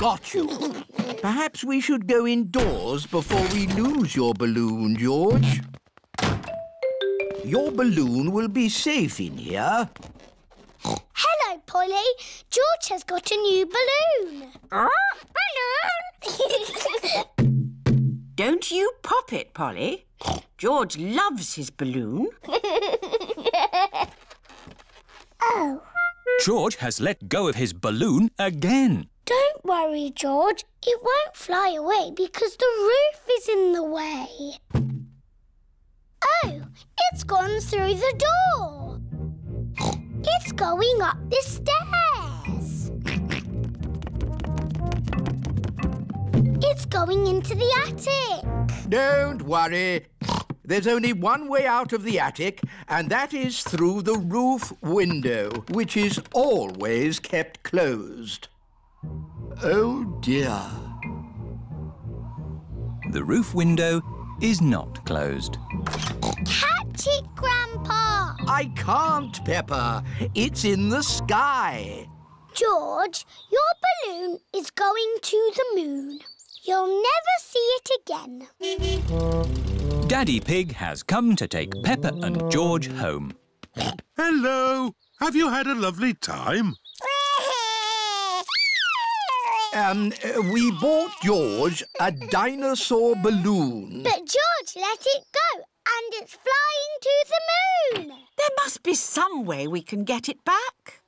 got you. Perhaps we should go indoors before we lose your balloon, George. Your balloon will be safe in here. Hello, Polly. George has got a new balloon. Oh, balloon! Don't you pop it, Polly. George loves his balloon. Oh. George has let go of his balloon again. Don't worry, George. It won't fly away because the roof is in the way. Oh, it's gone through the door. It's going up the stairs. It's going into the attic. Don't worry. There's only one way out of the attic, and that is through the roof window, which is always kept closed. Oh, dear. The roof window is not closed. Catch it, Grandpa! I can't, Peppa. It's in the sky. George, your balloon is going to the moon. You'll never see it again. Daddy Pig has come to take Peppa and George home. Hello. Have you had a lovely time? We bought George a dinosaur balloon. But George let it go and it's flying to the moon. There must be some way we can get it back.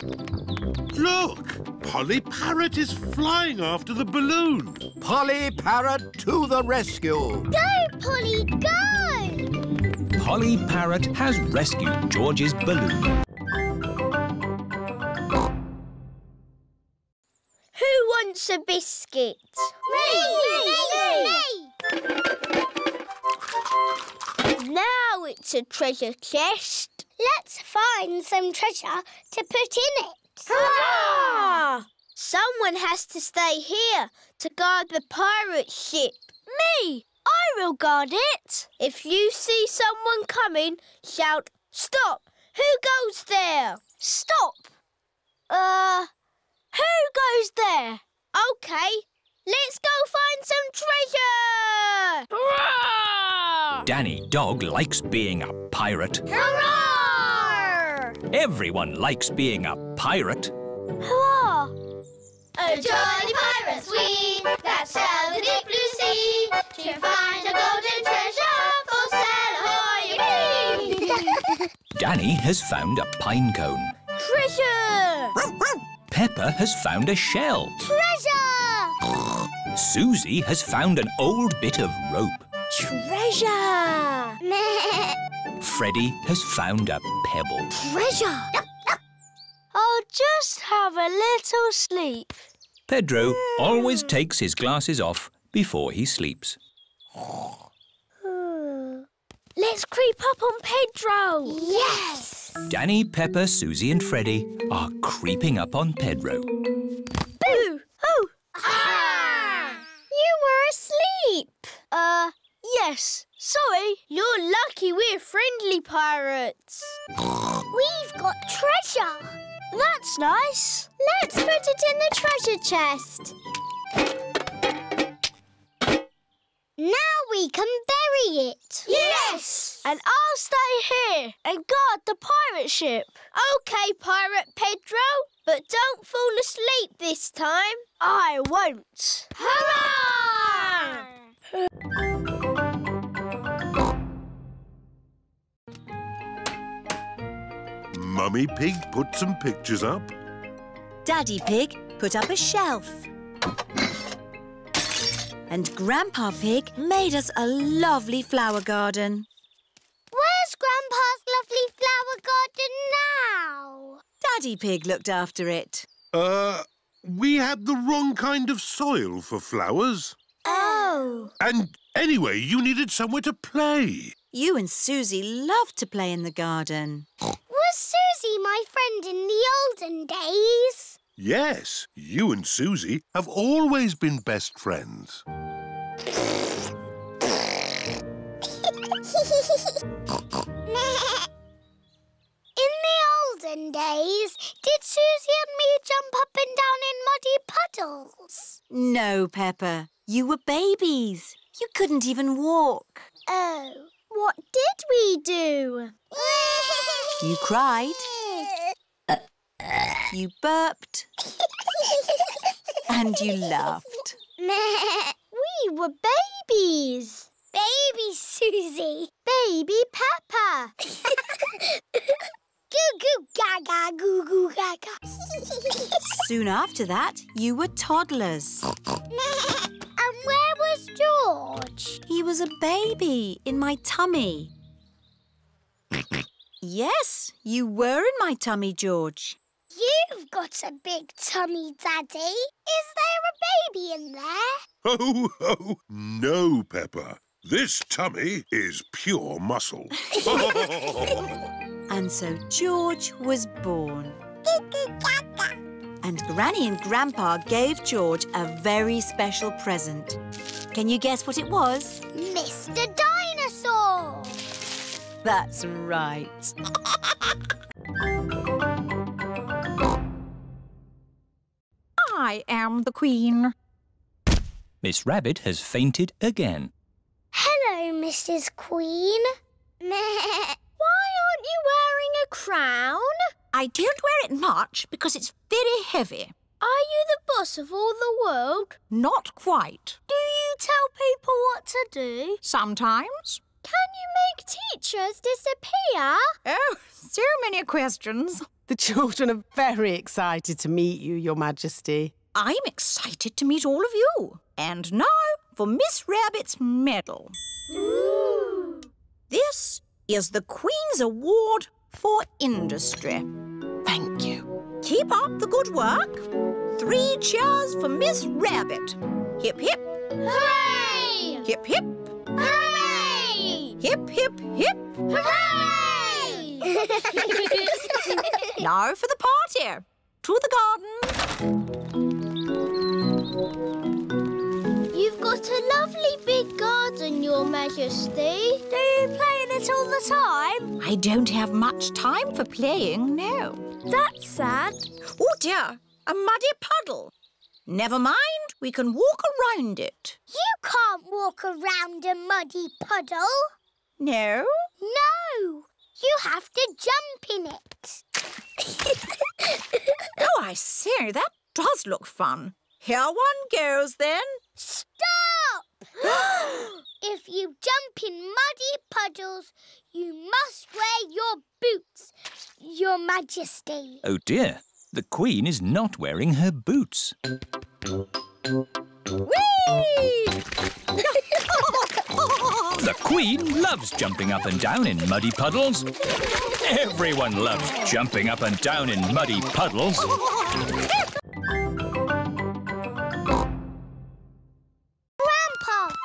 Balloon! Look! Polly Parrot is flying after the balloon. Polly Parrot to the rescue. Go, Polly, go! Polly Parrot has rescued George's balloon. Who wants a biscuit? Me! Now it's a treasure chest. Let's find some treasure to put in it. Hurrah! Someone has to stay here to guard the pirate ship. Me! I will guard it. If you see someone coming, shout, stop! Who goes there? Stop! Who goes there? OK, let's go find some treasure! Hurrah! Danny Dog likes being a pirate. Hurrah! Everyone likes being a pirate. Hurrah! Oh, jolly pirates we, that sail the deep blue sea, to find a golden treasure, full sail ahoy! Danny has found a pine cone. Treasure! Peppa has found a shell. Treasure! Susie has found an old bit of rope. Treasure! Freddie has found a pebble. Treasure! I'll just have a little sleep. Pedro always takes his glasses off before he sleeps. Let's creep up on Pedro. Yes! Danny, Peppa, Susie and Freddie are creeping up on Pedro. Boo! Oh! Ah! You were asleep. Yes. Sorry, you're lucky we're friendly pirates. We've got treasure. That's nice. Let's put it in the treasure chest. Now we can bury it. Yes! And I'll stay here and guard the pirate ship. OK, Pirate Pedro, but don't fall asleep this time. I won't. Hurrah! Mummy Pig put some pictures up. Daddy Pig put up a shelf. And Grandpa Pig made us a lovely flower garden. Where's Grandpa's lovely flower garden now? Daddy Pig looked after it. We had the wrong kind of soil for flowers. Oh. And anyway, you needed somewhere to play. You and Susie loved to play in the garden. Was Susie my friend in the olden days? Yes, you and Susie have always been best friends. In the olden days, did Susie and me jump up and down in muddy puddles? No, Peppa. You were babies. You couldn't even walk. Oh, what did we do? You cried. You burped. And you laughed. We were babies. Baby Susie. Baby Peppa. Goo goo gaga, goo goo gaga. Soon after that, you were toddlers. And where was George? He was a baby in my tummy. Yes, you were in my tummy, George. You've got a big tummy, Daddy. Is there a baby in there? Ho, ho, no, Peppa. This tummy is pure muscle. And so George was born. And Granny and Grandpa gave George a very special present. Can you guess what it was? Mr. Dinosaur! That's right. I am the Queen. Miss Rabbit has fainted again. Hello, Mrs. Queen. Why aren't you wearing a crown? I don't wear it much because it's very heavy. Are you the boss of all the world? Not quite. Do you tell people what to do? Sometimes. Can you make teachers disappear? Oh, so many questions. The children are very excited to meet you, Your Majesty. I'm excited to meet all of you. And now for Miss Rabbit's medal. Ooh. This is the Queen's Award for Industry. Thank you. Keep up the good work. 3 cheers for Miss Rabbit. Hip, hip. Hooray! Hip, hip. Hooray! Hip, hip, hip. Hooray! Now for the party. To the garden. You've got a lovely big garden, Your Majesty. Do you play in it all the time? I don't have much time for playing, no. That's sad. Oh, dear, a muddy puddle. Never mind, we can walk around it. You can't walk around a muddy puddle. No? No. You have to jump in it. Oh, I see. That does look fun. Here one goes, then. Stop! If you jump in muddy puddles, you must wear your boots, Your Majesty. Oh, dear. The Queen is not wearing her boots. Whee! The Queen loves jumping up and down in muddy puddles. Everyone loves jumping up and down in muddy puddles. Grandpa,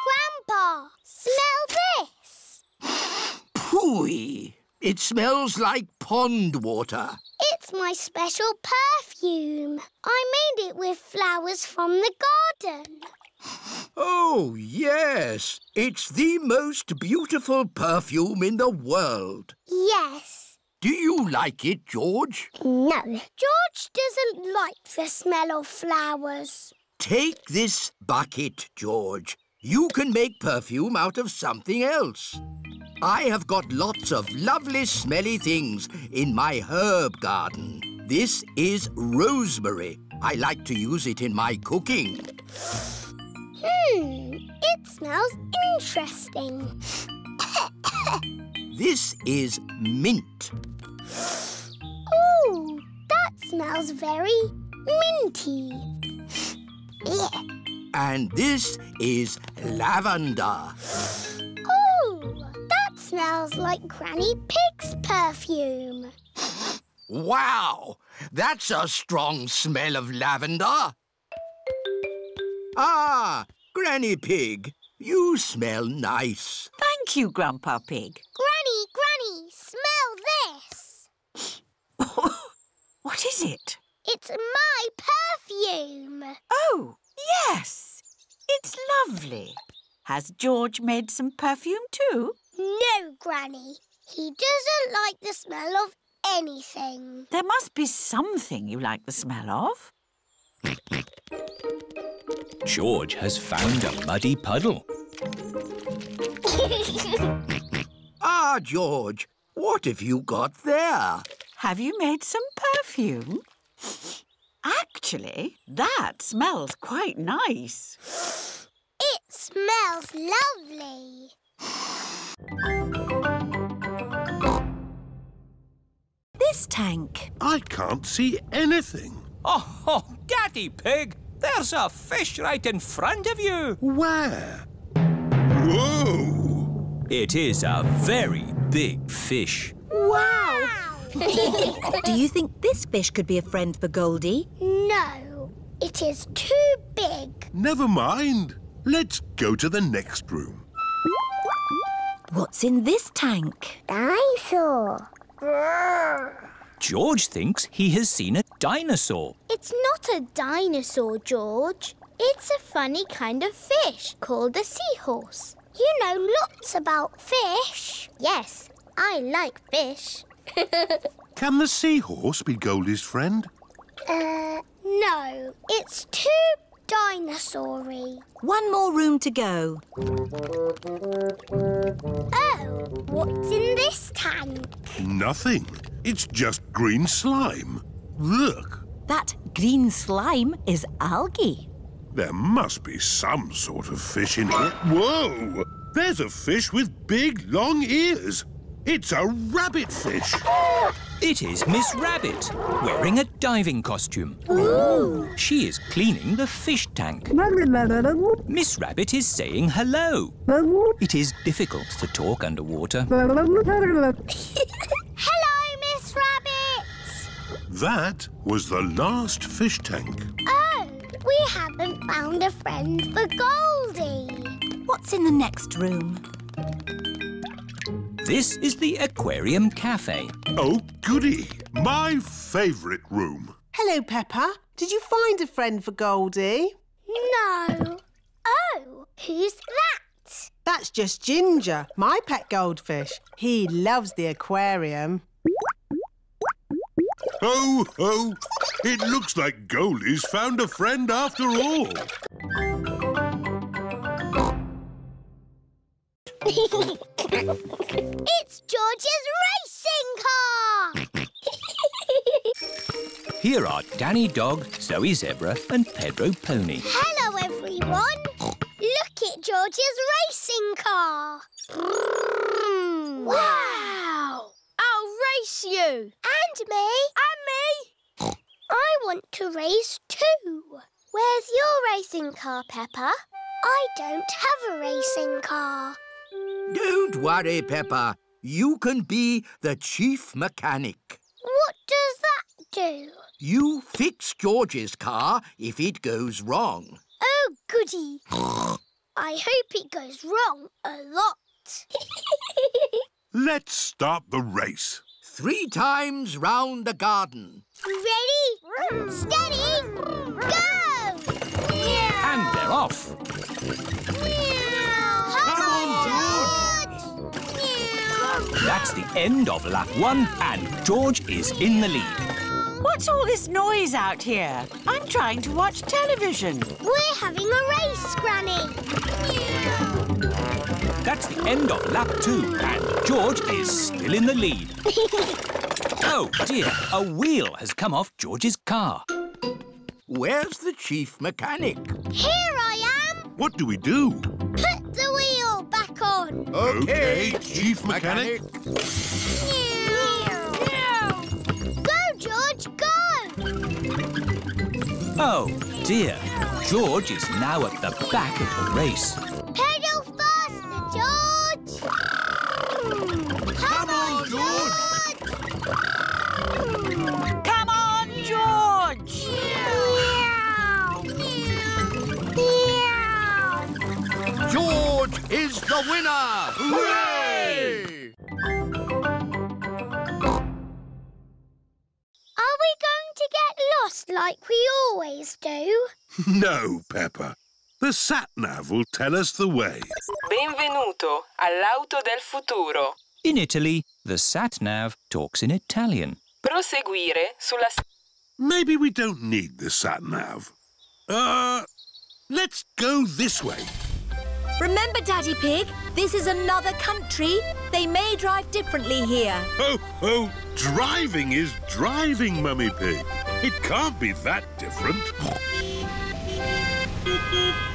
Grandpa, smell this. Pooey! It smells like pond water. It's my special perfume. I made it with flowers from the garden. Oh, yes. It's the most beautiful perfume in the world. Yes. Do you like it, George? No. George doesn't like the smell of flowers. Take this bucket, George. You can make perfume out of something else. I have got lots of lovely smelly things in my herb garden. This is rosemary. I like to use it in my cooking. It smells interesting. This is mint. Ooh, that smells very minty. Yeah. And this is lavender. Ooh, that smells like Granny Pig's perfume. Wow, that's a strong smell of lavender. Ah, Granny Pig, you smell nice. Thank you, Grandpa Pig. Granny, Granny, smell this. What is it? It's my perfume. Oh, yes. It's lovely. Has George made some perfume too? No, Granny. He doesn't like the smell of anything. There must be something you like the smell of. George has found a muddy puddle. Ah, George, what have you got there? Have you made some perfume? Actually, that smells quite nice. It smells lovely. This tank. I can't see anything. Oh, Daddy Pig, there's a fish right in front of you. Where? Whoa! It is a very big fish. Wow! Do you think this fish could be a friend for Goldie? No, it is too big. Never mind. Let's go to the next room. What's in this tank? Dinosaur. George thinks he has seen a dinosaur. It's not a dinosaur, George. It's a funny kind of fish called a seahorse. You know lots about fish. Yes, I like fish. Can the seahorse be Goldie's friend? No. It's too dinosaur-y. One more room to go. Oh, what's in this tank? Nothing. It's just green slime. Look. That green slime is algae. There must be some sort of fish in here. Whoa! There's a fish with big, long ears. It's a rabbit fish. It is Miss Rabbit, wearing a diving costume. Ooh. She is cleaning the fish tank. Miss Rabbit is saying hello. It is difficult to talk underwater. Hello, Miss Rabbit. That was the last fish tank. Oh, we haven't found a friend for Goldie. What's in the next room? This is the Aquarium Cafe. Oh, goody! My favourite room. Hello, Peppa. Did you find a friend for Goldie? No. Oh, who's that? That's just Ginger, my pet goldfish. He loves the aquarium. Ho, ho! It looks like Goldie's found a friend after all. It's George's racing car! Here are Danny Dog, Zoe Zebra and Pedro Pony. Hello, everyone! Look at George's racing car! Wow! I'll race you! And me! And me! I want to race too! Where's your racing car, Peppa? I don't have a racing car. Don't worry, Peppa. You can be the chief mechanic. What does that do? You fix George's car if it goes wrong. Oh, goody. I hope it goes wrong a lot. Let's start the race. 3 times round the garden. Ready, steady, go! Yeah. And they're off. That's the end of lap 1 and George is in the lead. What's all this noise out here? I'm trying to watch television. We're having a race, Granny. That's the end of lap 2 and George is still in the lead. Oh dear, a wheel has come off George's car. Where's the chief mechanic? Here I am. What do we do? Put the wheel back on. OK, chief mechanic. Go, George, go! Oh, dear. George is now at the back of the race. Pedal faster, George! Come on, George! Come on, George! George is the winner! Hooray! Are we going to get lost like we always do? No, Peppa. The sat-nav will tell us the way. Benvenuto all'auto del futuro. In Italy, the sat-nav talks in Italian. Proseguire sulla... Maybe we don't need the sat-nav. Let's go this way. Remember, Daddy Pig, this is another country. They may drive differently here. Oh, driving is driving, Mummy Pig. It can't be that different.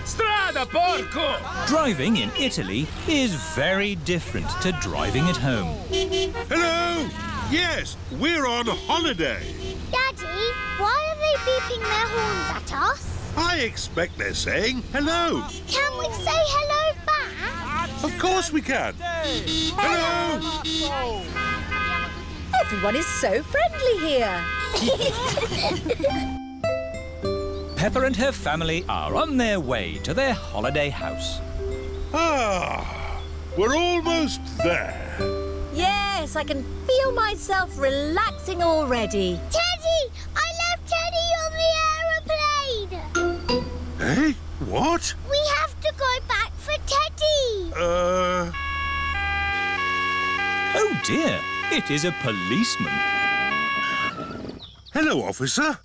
Strada, porco! Driving in Italy is very different to driving at home. Hello! Yes, we're on holiday. Daddy, why are they beeping their horns at us? I expect they're saying hello. Can we say hello back? Of course we can. Hello! Everyone is so friendly here. Peppa and her family are on their way to their holiday house. Ah, we're almost there. Yes, I can feel myself relaxing already. Teddy! I love Teddy on the aeroplane! Eh? What? We have to go back for Teddy. Oh, dear. It is a policeman. Hello, officer.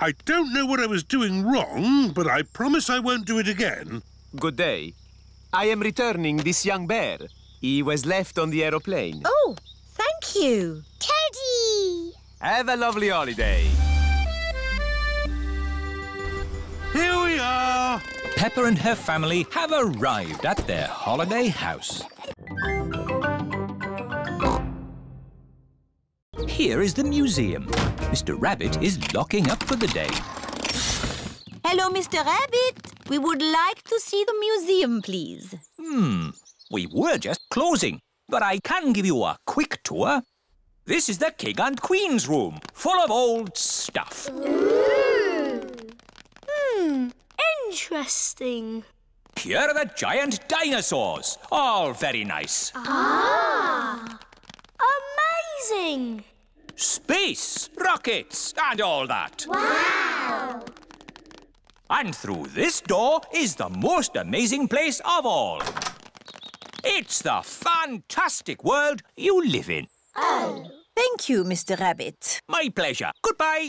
I don't know what I was doing wrong, but I promise I won't do it again. Good day. I am returning this young bear. He was left on the aeroplane. Oh, thank you. Teddy! Have a lovely holiday. Here we are! Peppa and her family have arrived at their holiday house. Here is the museum. Mr. Rabbit is locking up for the day. Hello, Mr. Rabbit. We would like to see the museum, please. We were just closing, but I can give you a quick tour. This is the King and Queen's room, full of old stuff. Interesting. Here are the giant dinosaurs. All very nice. Ah! Amazing! Space, rockets, and all that. Wow! And through this door is the most amazing place of all. It's the fantastic world you live in. Oh. Thank you, Mr. Rabbit. My pleasure. Goodbye.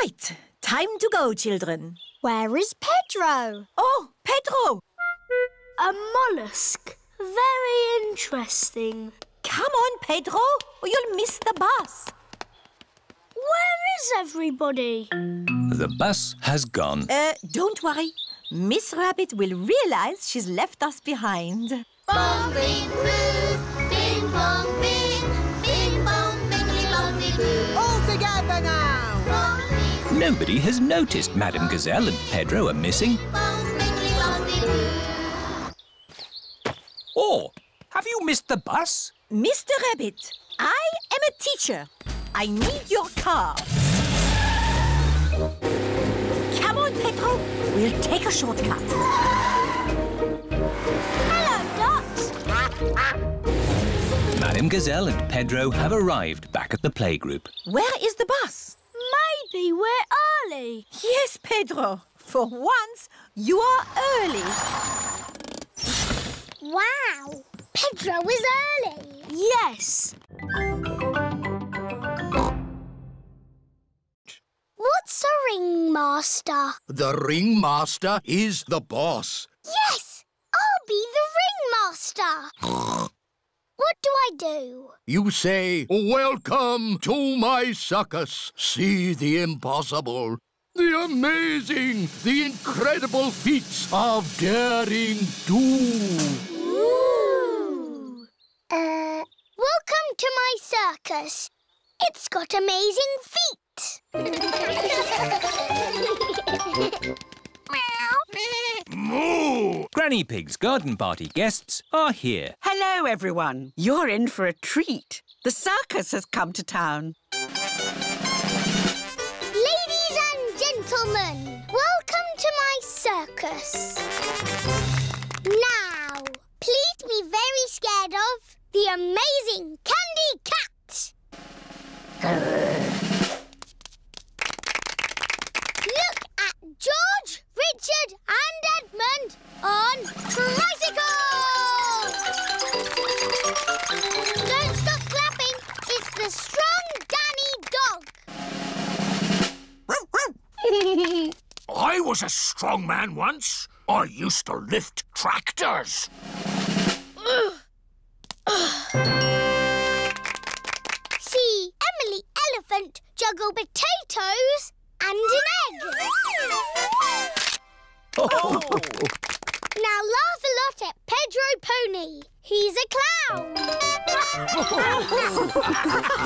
Right. Time to go, children. Where is Pedro? Oh, Pedro! A mollusk. Very interesting. Come on, Pedro, or you'll miss the bus. Where is everybody? The bus has gone. Don't worry. Miss Rabbit will realise she's left us behind. Bong, bing, boo. Bing, bong, bing. Bing, bong, bingly, bongly, boo. All together now. Bong, bing, nobody has noticed Madame Gazelle and Pedro are missing. Bing, bong, bingly, bongly, boo. Oh, have you missed the bus? Mr. Rabbit, I am a teacher. I need your car. Come on, Pedro. We'll take a shortcut. Hello, Dot. Madame Gazelle and Pedro have arrived back at the playgroup. Where is the bus? Maybe we're early. Yes, Pedro. For once, you are early. Wow. Pedro is early. Yes. What's a ringmaster? The ringmaster is the boss. Yes! I'll be the ringmaster. What do I do? You say, welcome to my circus. See the impossible, the amazing, the incredible feats of daring do. Ooh. Welcome to my circus. It's got amazing feet. Moo! Granny Pig's garden party guests are here. Hello, everyone. You're in for a treat. The circus has come to town. Ladies and gentlemen, welcome to my circus. Now, please be very scared of the amazing Candy Cat. Look at George, Richard and Edmund on tricycles! strong man once. I used to lift tractors. See Emily Elephant juggle potatoes and an egg. Oh. Now laugh a lot at Pedro Pony. He's a clown.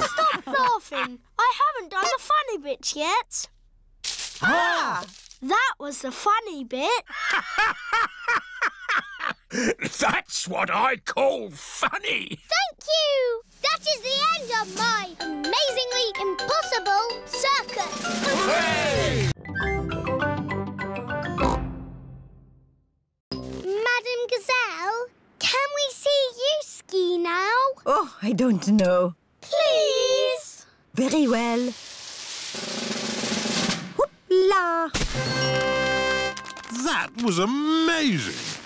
Stop laughing. I haven't done the funny bit yet. Ah! That was the funny bit. That's what I call funny. Thank you. That is the end of my amazingly impossible circus. Hooray! Madam Gazelle, can we see you ski now? Oh, I don't know. Please. Very well. Hoopla! That was amazing.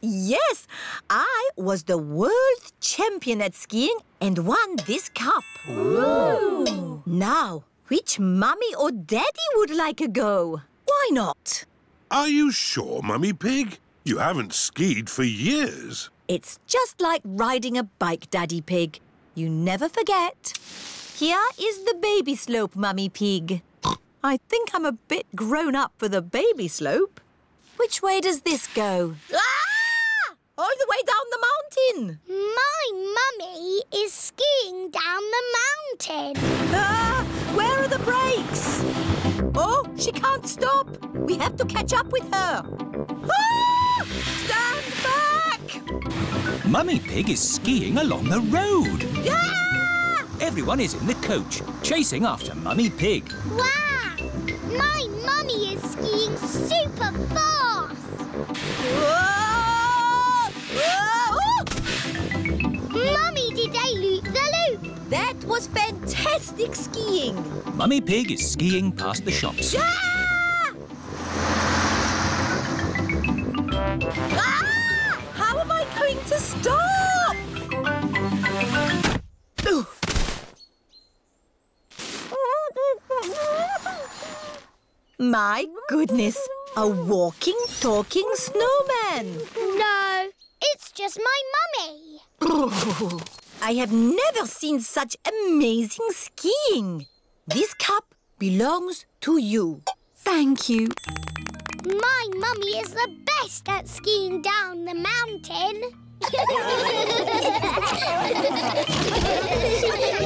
Yes, I was the world champion at skiing and won this cup. Ooh. Now, which mummy or daddy would like a go? Why not? Are you sure, Mummy Pig? You haven't skied for years. It's just like riding a bike, Daddy Pig. You never forget. Here is the baby slope, Mummy Pig. I think I'm a bit grown up for the baby slope. Which way does this go? All the way down the mountain. My mummy is skiing down the mountain. Ah! Where are the brakes? Oh, she can't stop. We have to catch up with her. Ah! Stand back! Mummy Pig is skiing along the road. Ah! Everyone is in the coach, chasing after Mummy Pig. Wow! My mummy is skiing super fast. Whoa! Oh! Mummy, did I loop the loop? That was fantastic skiing. Mummy Pig is skiing past the shops. Yeah! Ah! How am I going to stop? My goodness, a walking, talking snowman. No. It's just my mummy. Oh, I have never seen such amazing skiing. This cup belongs to you. Thank you. My mummy is the best at skiing down the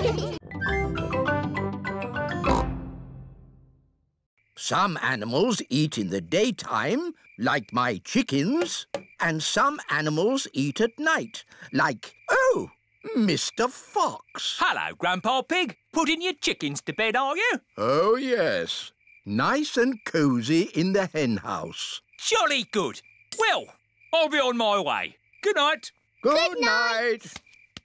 mountain. Some animals eat in the daytime, like my chickens, and some animals eat at night, like, oh, Mr. Fox. Hello, Grandpa Pig. Putting your chickens to bed, are you? Oh, yes. Nice and cosy in the hen house. Jolly good. Well, I'll be on my way. Good night. Good night.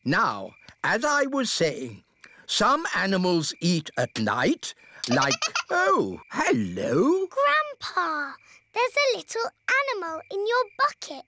Now, as I was saying, some animals eat at night, like, oh, hello. Grandpa, there's a little animal in your bucket.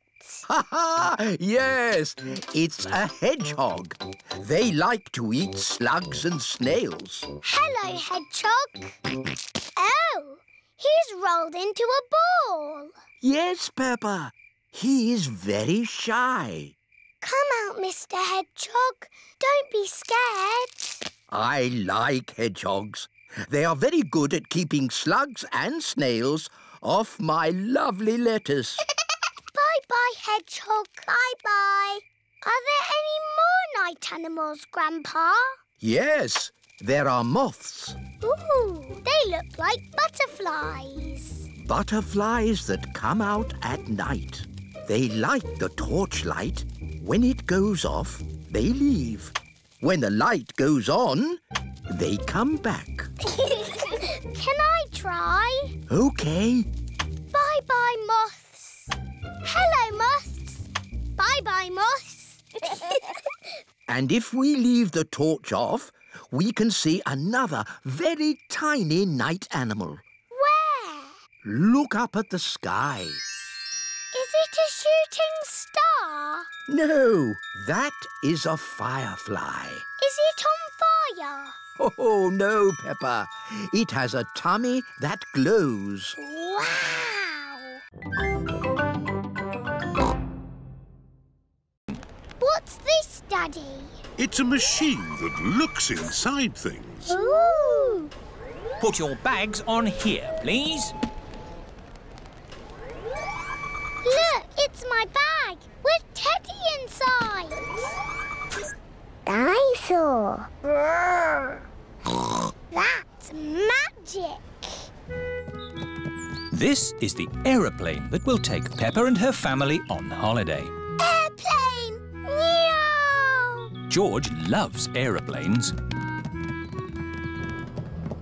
Ha-ha, yes, it's a hedgehog. They like to eat slugs and snails. Hello, hedgehog. Oh, he's rolled into a ball. Yes, Peppa, he is very shy. Come out, Mr. Hedgehog. Don't be scared. I like hedgehogs. They are very good at keeping slugs and snails off my lovely lettuce. Bye-bye, hedgehog. Bye-bye. Are there any more night animals, Grandpa? Yes, there are moths. Ooh, they look like butterflies. Butterflies that come out at night. They light the torchlight. When it goes off, they leave. When the light goes on, they come back. Can I try? OK. Bye-bye, moths. Hello, moths. Bye-bye, moths. And if we leave the torch off, we can see another very tiny night animal. Where? Look up at the sky. Is it a shooting star? No, that is a firefly. Is it on fire? Oh, no, Peppa. It has a tummy that glows. Wow! What's this, Daddy? It's a machine that looks inside things. Ooh! Put your bags on here, please. Look, it's my bag with Teddy inside. Dinosaur. That's magic. This is the aeroplane that will take Peppa and her family on holiday. Airplane! Meow! George loves aeroplanes.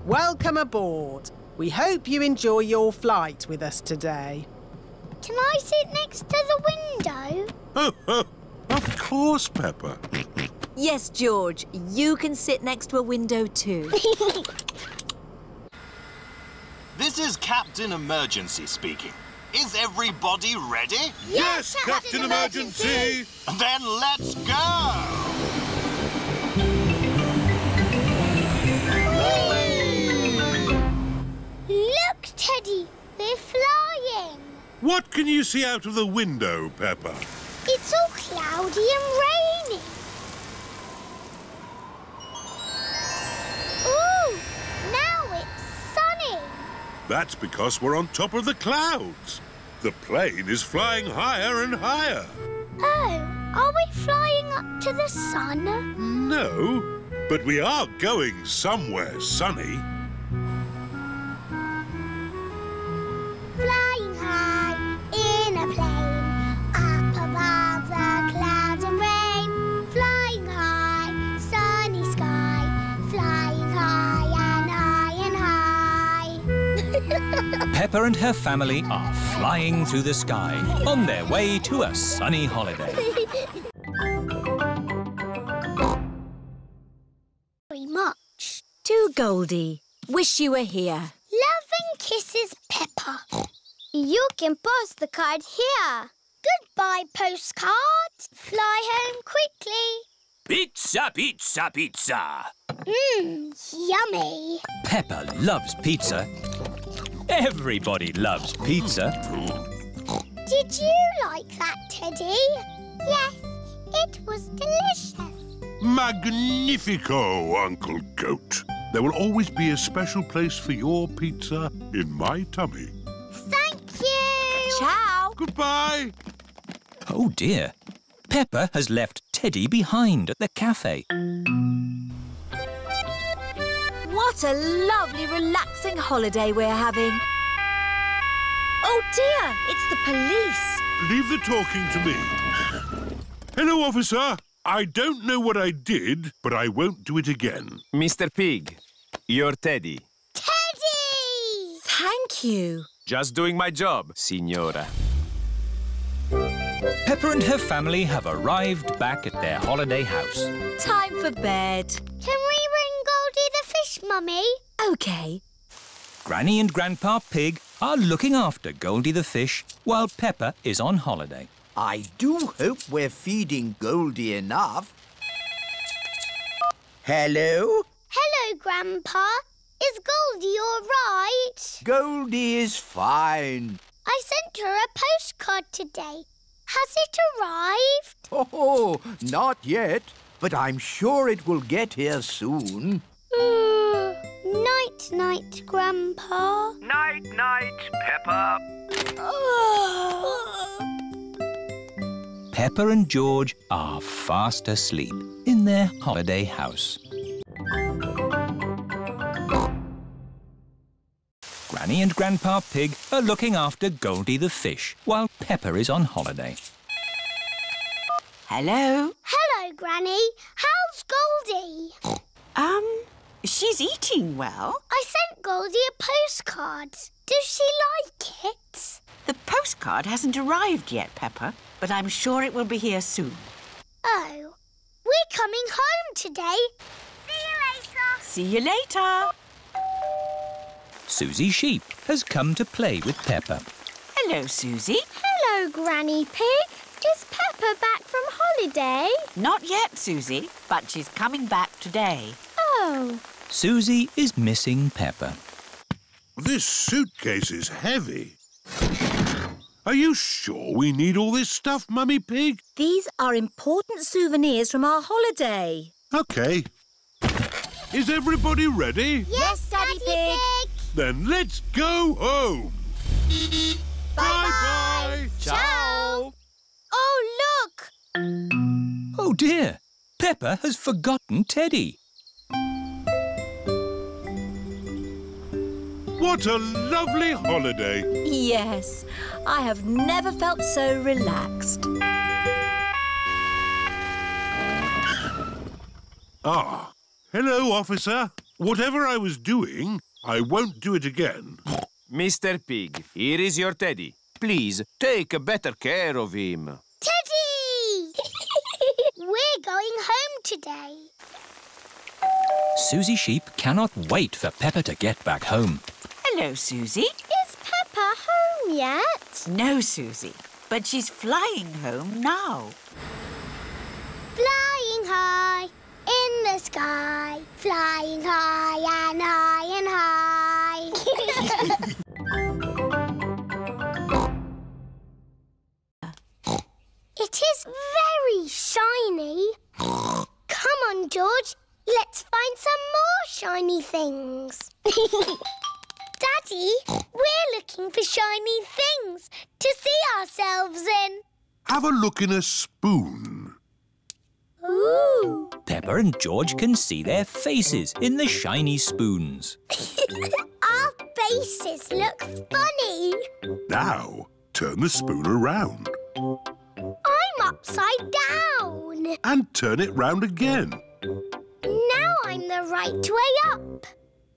Welcome aboard. We hope you enjoy your flight with us today. Can I sit next to the window? Of course, Peppa. Yes, George, you can sit next to a window too. This is Captain Emergency speaking. Is everybody ready? Yes, Captain Emergency! Then let's go! Look, Teddy, they're flying. What can you see out of the window, Peppa? It's all cloudy and rainy. Ooh, now it's sunny. That's because we're on top of the clouds. The plane is flying higher and higher. Oh, are we flying up to the sun? No, but we are going somewhere sunny. Flying high in a plane, up above the clouds and rain. Flying high, sunny sky, flying high and high and high. Peppa and her family are flying through the sky on their way to a sunny holiday. Very much. To Goldie, wish you were here. Love and kisses, Peppa. You can post the card here. Goodbye, postcard. Fly home quickly. Pizza, pizza, pizza. Mmm, yummy. Peppa loves pizza. Everybody loves pizza. Did you like that, Teddy? Yes, it was delicious. Magnifico, Uncle Goat. There will always be a special place for your pizza in my tummy. Thank you! Ciao! Goodbye! Oh, dear. Peppa has left Teddy behind at the cafe. What a lovely, relaxing holiday we're having. Oh, dear! It's the police. Leave the talking to me. Hello, officer. I don't know what I did, but I won't do it again. Mr. Pig, you're Teddy. Teddy! Thank you. Just doing my job, Signora. Peppa and her family have arrived back at their holiday house. Time for bed. Can we ring Goldie the fish, Mummy? OK. Granny and Grandpa Pig are looking after Goldie the fish while Peppa is on holiday. I do hope we're feeding Goldie enough. Hello? Hello, Grandpa. Is Goldie all right? Goldie is fine. I sent her a postcard today. Has it arrived? Oh, not yet, but I'm sure it will get here soon. Night-night, Grandpa. Night-night, Peppa. Peppa and George are fast asleep in their holiday house. Granny and Grandpa Pig are looking after Goldie the fish while Peppa is on holiday. Hello? Hello, Granny. How's Goldie? She's eating well. I sent Goldie a postcard. Does she like it? The postcard hasn't arrived yet, Peppa, but I'm sure it will be here soon. Oh, we're coming home today. See you later. See you later. Susie Sheep has come to play with Peppa. Hello, Susie. Hello, Granny Pig. Is Peppa back from holiday? Not yet, Susie, but she's coming back today. Oh. Susie is missing Peppa. This suitcase is heavy. Are you sure we need all this stuff, Mummy Pig? These are important souvenirs from our holiday. OK. Is everybody ready? Yes, Daddy Pig. Then let's go home. Bye-bye. Ciao. Oh, look. Oh, dear. Peppa has forgotten Teddy. What a lovely holiday. Yes, I have never felt so relaxed. Ah, hello, officer. Whatever I was doing, I won't do it again. Mr. Pig, here is your teddy. Please, take better care of him. Teddy! We're going home today. Susie Sheep cannot wait for Peppa to get back home. Hello, Susie. Is Peppa home yet? No, Susie, but she's flying home now. Flying high in the sky, flying high and high and high. It is very shiny. Come on, George, let's find some more shiny things. Daddy, we're looking for shiny things to see ourselves in. Have a look in a spoon. Ooh. Peppa and George can see their faces in the shiny spoons. Our faces look funny. Now, turn the spoon around. I'm upside down. And turn it round again. Now I'm the right way up.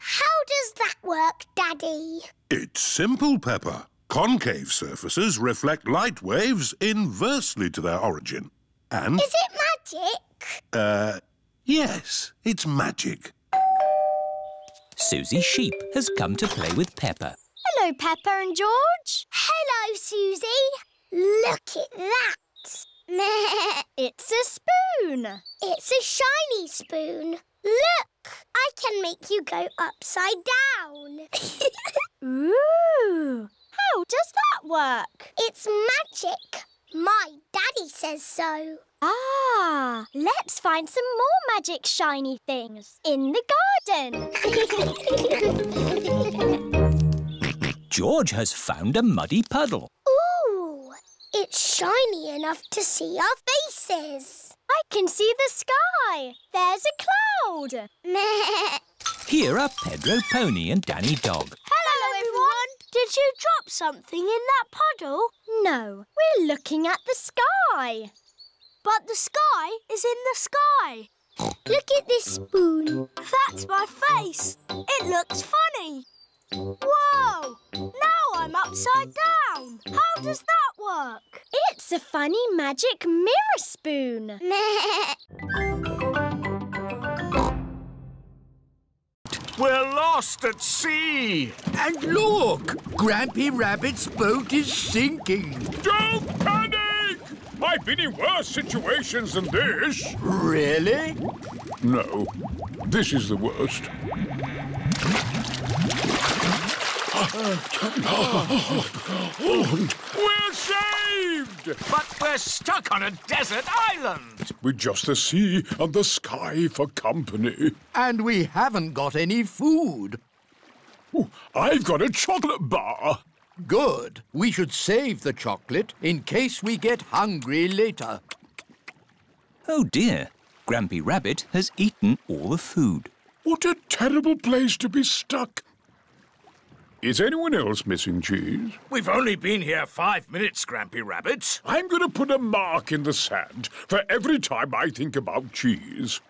How does that work, Daddy? It's simple, Peppa. Concave surfaces reflect light waves inversely to their origin. And... Is it magic? Yes, it's magic. Susie Sheep has come to play with Peppa. Hello, Peppa and George. Hello, Susie. Look at that. It's a spoon. It's a shiny spoon. Look, I can make you go upside down. Ooh, how does that work? It's magic. My daddy says so. Ah, let's find some more magic shiny things in the garden. George has found a muddy puddle. It's shiny enough to see our faces. I can see the sky. There's a cloud. Here are Pedro Pony and Danny Dog. Hello, everyone. Did you drop something in that puddle? No, we're looking at the sky. But the sky is in the sky. Look at this spoon. That's my face. It looks funny. Whoa! Now I'm upside down. How does that work? It's a funny magic mirror spoon. We're lost at sea. And look, Grampy Rabbit's boat is sinking. Don't panic! I've been in worse situations than this. Really? No, this is the worst. We're saved! But we're stuck on a desert island. With just the sea and the sky for company. And we haven't got any food. Ooh, I've got a chocolate bar. Good. We should save the chocolate in case we get hungry later. Oh, dear. Grampy Rabbit has eaten all the food. What a terrible place to be stuck. Is anyone else missing cheese? We've only been here 5 minutes, Grampy Rabbit. I'm going to put a mark in the sand for every time I think about cheese.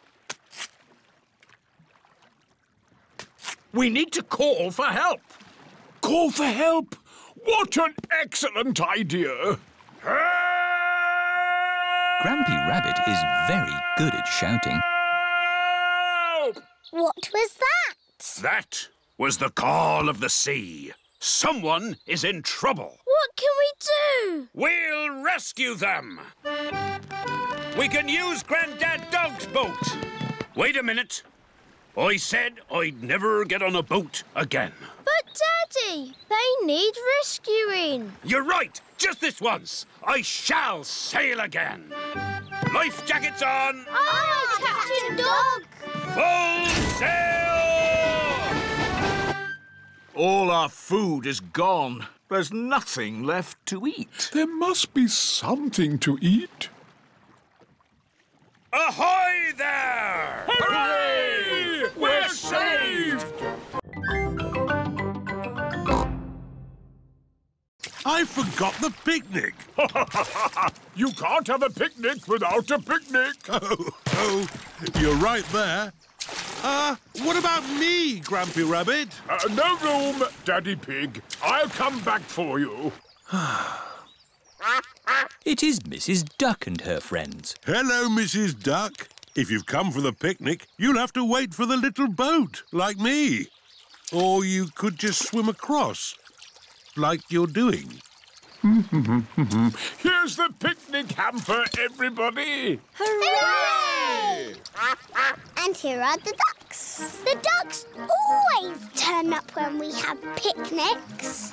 We need to call for help. Call for help? What an excellent idea. Help! Grampy Rabbit is very good at shouting. Help! What was that? That was the call of the sea. Someone is in trouble. What can we do? We'll rescue them. We can use Grandad Dog's boat. Wait a minute. I said I'd never get on a boat again. But, Daddy, they need rescuing. You're right. Just this once. I shall sail again. Life jackets on. Aye, Captain Dog. Full sail! All our food is gone. There's nothing left to eat. There must be something to eat. Ahoy there! Hooray! We're saved! I forgot the picnic. You can't have a picnic without a picnic. Oh, you're right there. What about me, Grumpy Rabbit? No room, Daddy Pig. I'll come back for you. It is Mrs. Duck and her friends. Hello, Mrs. Duck. If you've come for the picnic, you'll have to wait for the little boat, like me. Or you could just swim across, like you're doing. Here's the picnic hamper, everybody! Hooray! And here are the ducks. The ducks always turn up when we have picnics.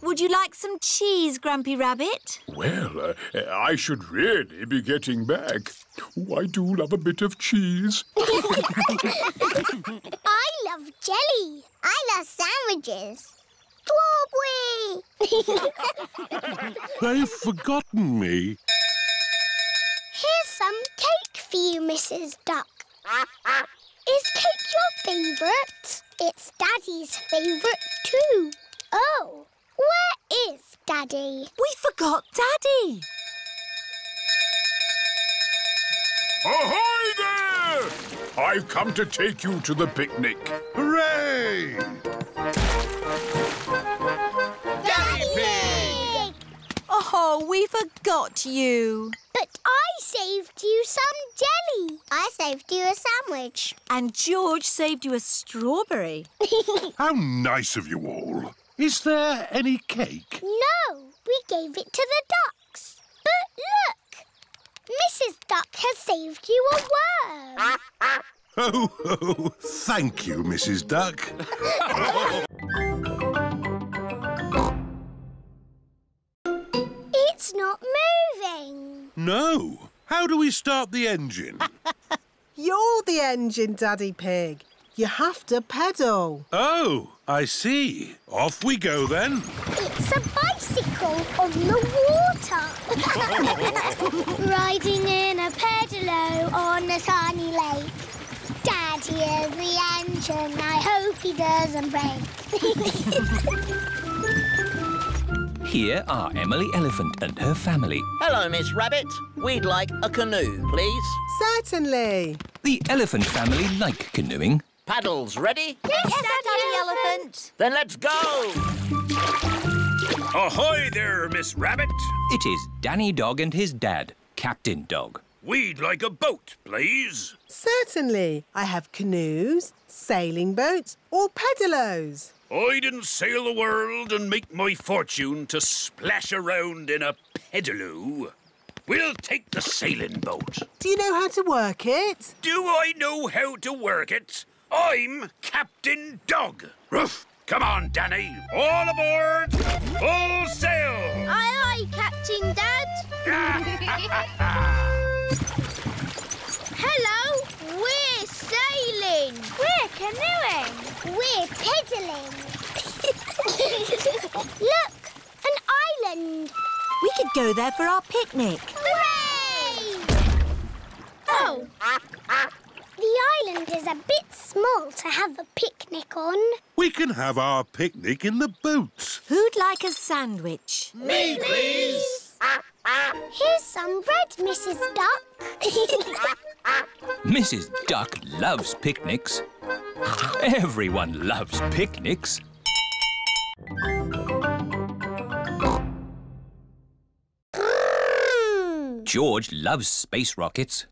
Would you like some cheese, Grumpy Rabbit? Well, I should really be getting back. Oh, I do love a bit of cheese. I love jelly. I love sandwiches. Strawberry! They've forgotten me. Here's some cake for you, Mrs. Duck. Is cake your favourite? It's Daddy's favourite too. Oh, where is Daddy? We forgot Daddy. Ahoy there! I've come to take you to the picnic. Hooray! Oh, we forgot you. But I saved you some jelly. I saved you a sandwich. And George saved you a strawberry. How nice of you all. Is there any cake? No, we gave it to the ducks. But look, Mrs. Duck has saved you a worm. Oh, thank you, Mrs. Duck. It's not moving. No. How do we start the engine? You're the engine, Daddy Pig. You have to pedal. Oh, I see. Off we go, then. It's a bicycle on the water. Riding in a pedalo on a sunny lake. Daddy is the engine. I hope he doesn't break. Here are Emily Elephant and her family. Hello, Miss Rabbit. We'd like a canoe, please. Certainly. The elephant family like canoeing. Paddles ready? Yes, Daddy Elephant. Then let's go. Ahoy there, Miss Rabbit. It is Danny Dog and his dad, Captain Dog. We'd like a boat, please. Certainly. I have canoes, sailing boats or pedalos. I didn't sail the world and make my fortune to splash around in a pedaloo. We'll take the sailing boat. Do you know how to work it? Do I know how to work it? I'm Captain Dog. Ruff! Come on, Danny. All aboard. Full sail. Aye, aye, Captain Dad. Hello. We're sailing. We're canoeing. We're pedalling. Look, an island. We could go there for our picnic. Hooray! Oh. The island is a bit small to have a picnic on. We can have our picnic in the boat. Who'd like a sandwich? Me, please. Here's some bread, Mrs. Duck. Mrs. Duck loves picnics. Everyone loves picnics. George loves space rockets.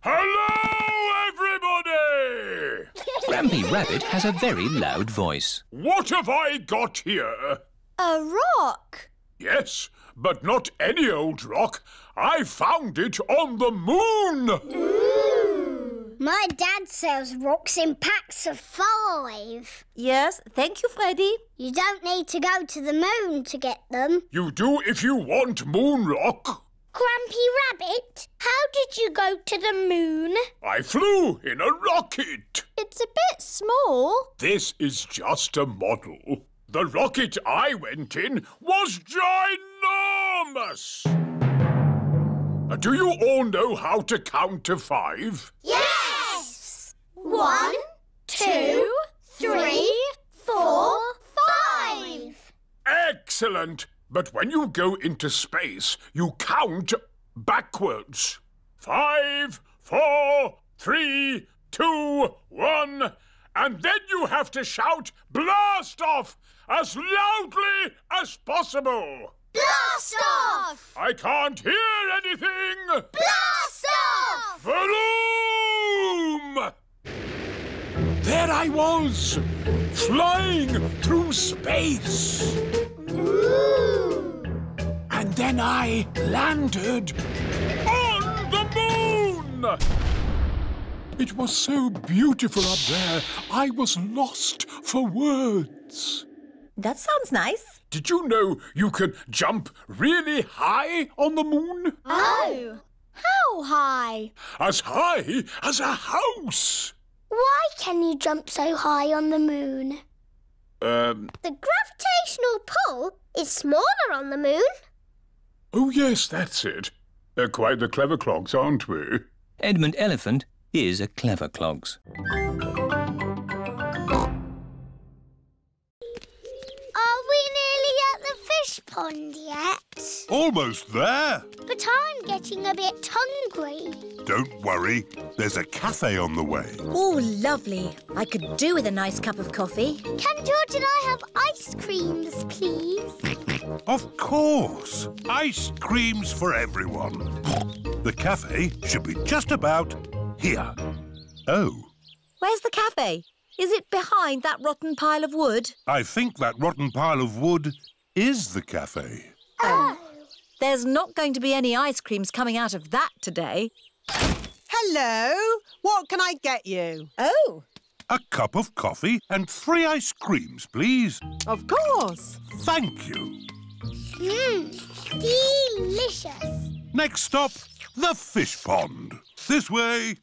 Hello, everybody! Grumpy Rabbit has a very loud voice. What have I got here? A rock. Yes, but not any old rock. I found it on the moon. Ooh. My dad sells rocks in packs of 5. Yes, thank you, Freddy. You don't need to go to the moon to get them. You do if you want, moon rock. Grumpy Rabbit, how did you go to the moon? I flew in a rocket. It's a bit small. This is just a model. The rocket I went in was ginormous. Do you all know how to count to 5? Yes! 1, 2, 3, 4, 5. Excellent! But when you go into space, you count backwards. 5, 4, 3, 2, 1. And then you have to shout, blast off, as loudly as possible. Blast off! I can't hear anything! Blast off! Vroom! There I was, flying through space. Ooh. And then I landed on the moon! It was so beautiful up there, I was lost for words. That sounds nice. Did you know you can jump really high on the moon? Oh! How high? As high as a house. Why can you jump so high on the moon? The gravitational pull is smaller on the moon. Oh, yes, that's it. They're quite the clever clogs, aren't we? Edmund Elephant is a clever clogs. Pond yet? Almost there. But I'm getting a bit hungry. Don't worry, there's a cafe on the way. Oh, lovely. I could do with a nice cup of coffee. Can George and I have ice creams, please? Of course. Ice creams for everyone. The cafe should be just about here. Oh. Where's the cafe? Is it behind that rotten pile of wood? I think that rotten pile of wood is the cafe. Oh. There's not going to be any ice creams coming out of that today. Hello. What can I get you? Oh. A cup of coffee and 3 ice creams, please. Of course. Thank you. Delicious. Next stop, the fish pond. This way.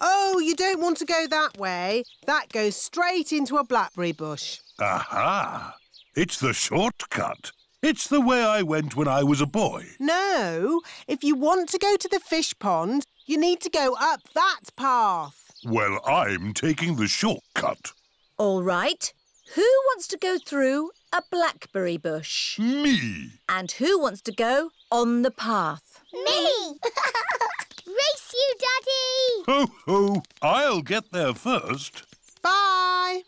Oh, you don't want to go that way. That goes straight into a blackberry bush. Aha. It's the shortcut. It's the way I went when I was a boy. No, if you want to go to the fish pond, you need to go up that path. Well, I'm taking the shortcut. All right. Who wants to go through a blackberry bush? Me. And who wants to go on the path? Me. Race you, Daddy. Ho, ho. I'll get there first. Bye.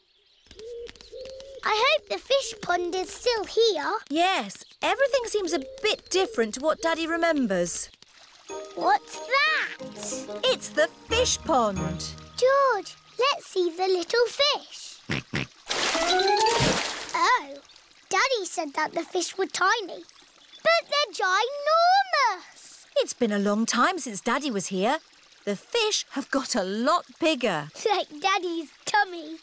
I hope the fish pond is still here. Yes, everything seems a bit different to what Daddy remembers. What's that? It's the fish pond. George, let's see the little fish. Oh, Daddy said that the fish were tiny, but they're ginormous. It's been a long time since Daddy was here. The fish have got a lot bigger. Like Daddy's tummy.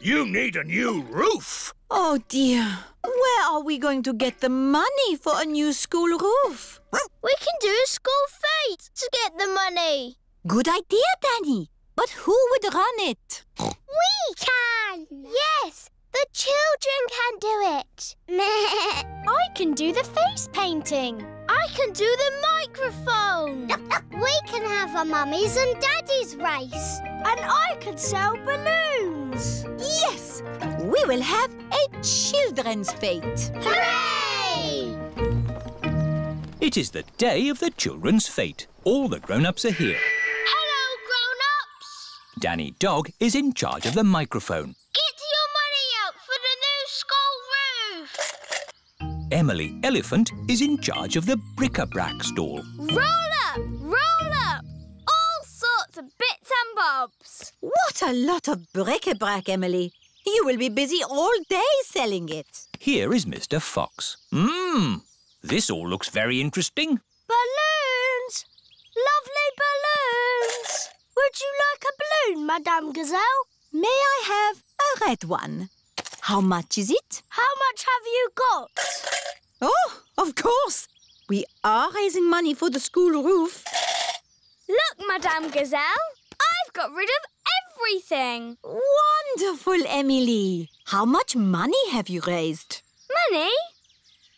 You need a new roof. Oh, dear. Where are we going to get the money for a new school roof? We can do a school fete to get the money. Good idea, Danny. But who would run it? We can. Yes, the children can do it. I can do the face painting. I can do the microphone. We can have a mummy's and daddy's race. And I could sell balloons. Yes, we will have a children's fete. Hooray! It is the day of the children's fete. All the grown-ups are here. Hello, grown-ups. Danny Dog is in charge of the microphone. Get your money out for the new school roof. Emily Elephant is in charge of the bric-a-brac stall. Roll up, roll up. All sorts of bits and bobs. What a lot of bric-a-brac, Emily. You will be busy all day selling it. Here is Mr. Fox. This all looks very interesting. But would you like a balloon, Madame Gazelle? May I have a red one? How much is it? How much have you got? Oh, of course. We are raising money for the school roof. Look, Madame Gazelle, I've got rid of everything. Wonderful, Emily. How much money have you raised? Money?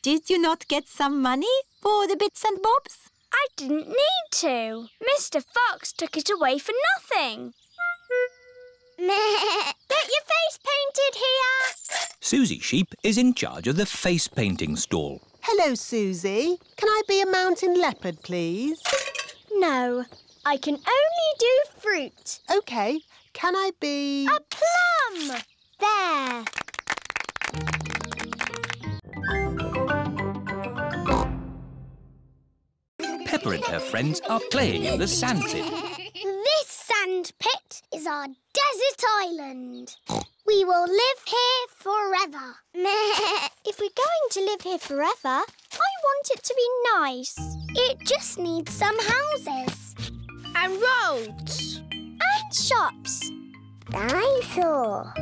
Did you not get some money for the bits and bobs? I didn't need to. Mr. Fox took it away for nothing. Get your face painted here. Susie Sheep is in charge of the face painting stall. Hello, Susie. Can I be a mountain leopard, please? No, I can only do fruit. OK. Can I be... a plum! There. Peppa and her friends are playing in the sand pit. This sand pit is our desert island. We will live here forever. If we're going to live here forever, I want it to be nice. It just needs some houses. And roads. And shops. Dinosaur.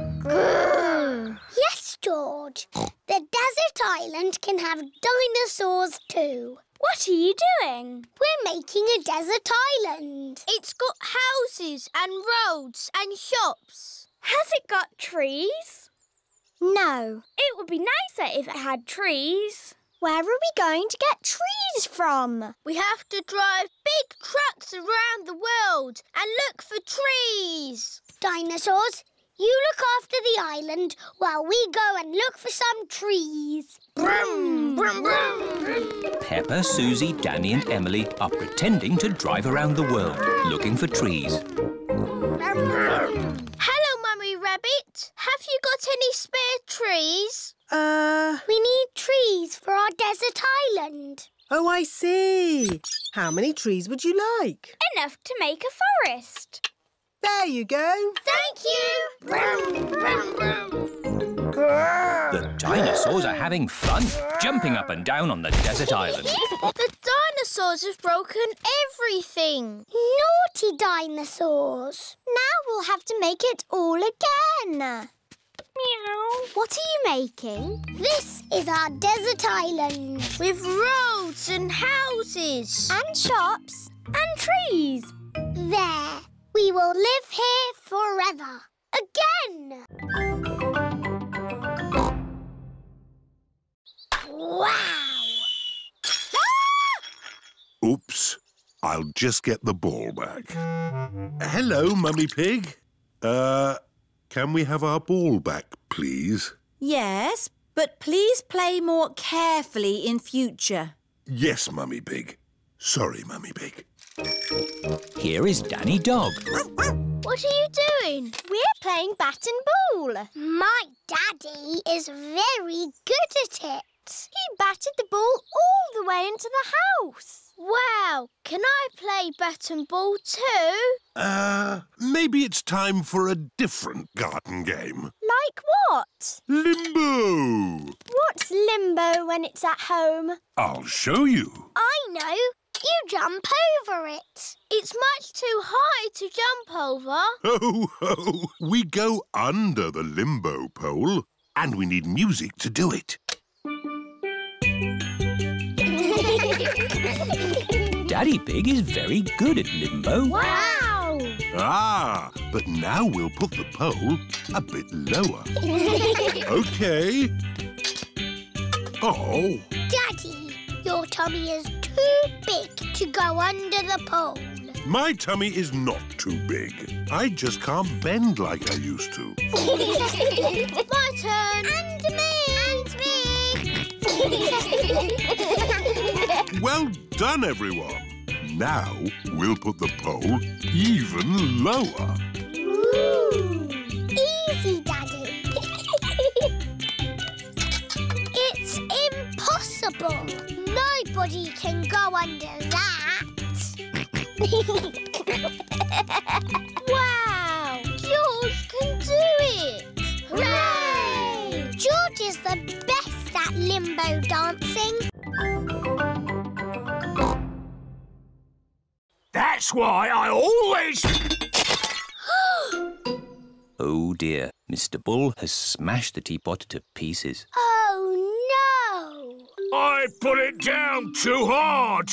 Yes, George. The desert island can have dinosaurs too. What are you doing? We're making a desert island. It's got houses and roads and shops. Has it got trees? No. It would be nicer if it had trees. Where are we going to get trees from? We have to drive big trucks around the world and look for trees. Dinosaurs, you look after the island while we go and look for some trees. Brum, brum, brum. Peppa, Susie, Danny and Emily are pretending to drive around the world looking for trees. Hello, Mummy Rabbit. Have you got any spare trees? We need trees for our desert island. Oh, I see. How many trees would you like? Enough to make a forest. There you go. Thank you. Brum, brum, brum. The dinosaurs are having fun, jumping up and down on the desert island. The dinosaurs have broken everything. Naughty dinosaurs. Now we'll have to make it all again. Meow. What are you making? This is our desert island. With roads and houses. And shops. And trees. There. We will live here forever. Again. Wow! Ah! Oops. I'll just get the ball back. Hello, Mummy Pig. Can we have our ball back, please? Yes, but please play more carefully in future. Yes, Mummy Pig. Sorry, Mummy Pig. Here is Danny Dog. What are you doing? We're playing bat and ball. My daddy is very good at it. He batted the ball all the way into the house. Wow, can I play bat and ball too? Maybe it's time for a different garden game. Like what? Limbo. What's limbo when it's at home? I'll show you. I know. You jump over it. It's much too high to jump over. Ho, ho. We go under the limbo pole and we need music to do it. Daddy Pig is very good at limbo. Wow! Ah, but now we'll put the pole a bit lower. OK. Oh. Daddy, your tummy is too big to go under the pole. My tummy is not too big. I just can't bend like I used to. My turn. And me. And me. Well done, everyone. Now we'll put the pole even lower. Ooh. Easy, Daddy. It's impossible. Nobody can go under that. Wow! George can do it. Hooray! George is the best at limbo dancing. That's why I always... Oh dear, Mr. Bull has smashed the teapot to pieces. Oh no! I put it down too hard.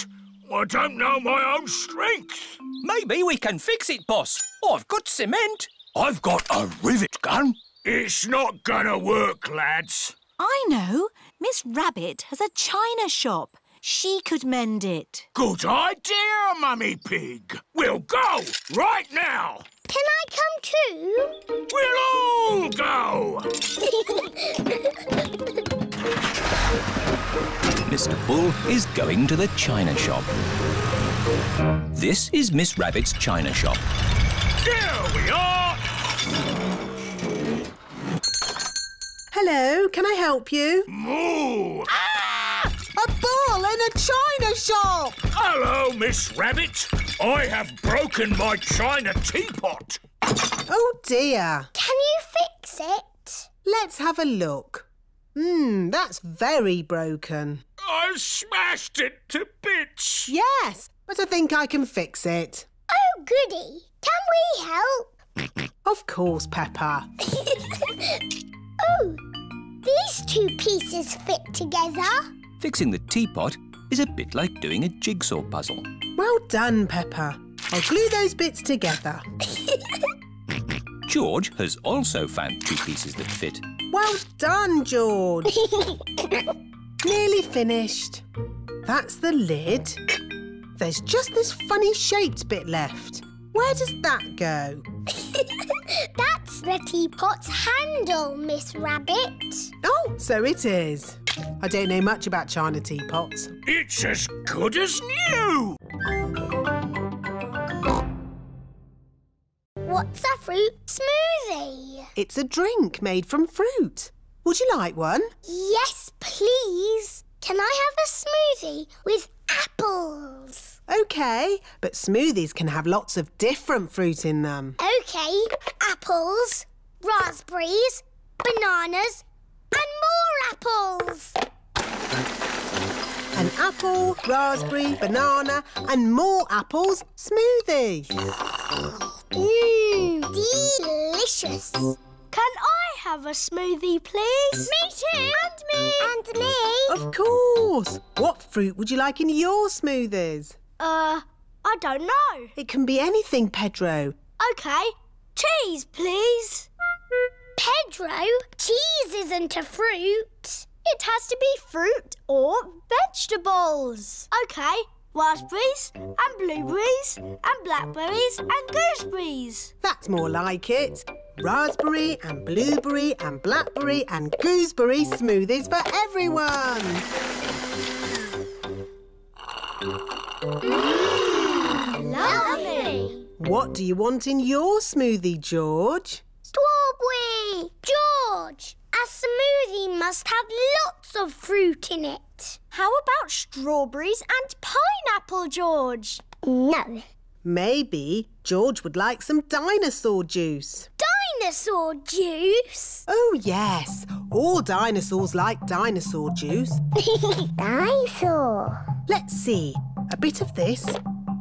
I don't know my own strength. Maybe we can fix it, boss. I've got cement. I've got a rivet gun. It's not gonna work, lads. I know. Miss Rabbit has a china shop. She could mend it. Good idea, Mummy Pig. We'll go right now. Can I come too? We'll all go. Mr. Bull is going to the china shop. This is Miss Rabbit's china shop. Here we are. Hello, can I help you? Moo! Ah! A ball in a china shop! Hello, Miss Rabbit. I have broken my china teapot. Oh, dear. Can you fix it? Let's have a look. That's very broken. I've smashed it to bits. Yes, but I think I can fix it. Oh, goody. Can we help? Of course, Peppa. Oh, these two pieces fit together. Fixing the teapot is a bit like doing a jigsaw puzzle. Well done, Peppa. I'll glue those bits together. George has also found two pieces that fit. Well done, George. Nearly finished. That's the lid. There's just this funny shaped bit left. Where does that go? That's the teapot's handle, Miss Rabbit. Oh, so it is. I don't know much about china teapots. It's as good as new. What's a fruit smoothie? It's a drink made from fruit. Would you like one? Yes, please. Can I have a smoothie with apples? OK, but smoothies can have lots of different fruit in them. OK, apples, raspberries, bananas and more apples. An apple, raspberry, banana and more apples smoothie. Delicious. Can I have a smoothie, please? Me too. And me. And me. Of course. What fruit would you like in your smoothies? I don't know. It can be anything, Pedro. OK. Cheese, please. Pedro, cheese isn't a fruit. It has to be fruit or vegetables. OK. Raspberries and blueberries and blackberries and gooseberries. That's more like it. Raspberry and blueberry and blackberry and gooseberry smoothies for everyone. Lovely! What do you want in your smoothie, George? Strawberry! George, a smoothie must have lots of fruit in it. How about strawberries and pineapple, George? No. Maybe George would like some dinosaur juice. Dinosaur juice? Oh, yes. All dinosaurs like dinosaur juice. Dinosaur. Let's see. A bit of this,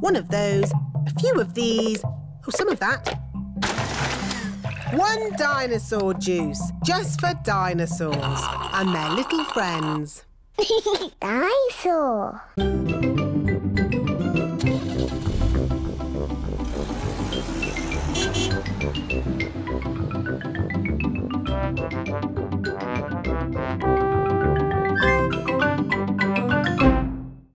one of those, a few of these, oh, some of that. One dinosaur juice, just for dinosaurs and their little friends. Dinosaur.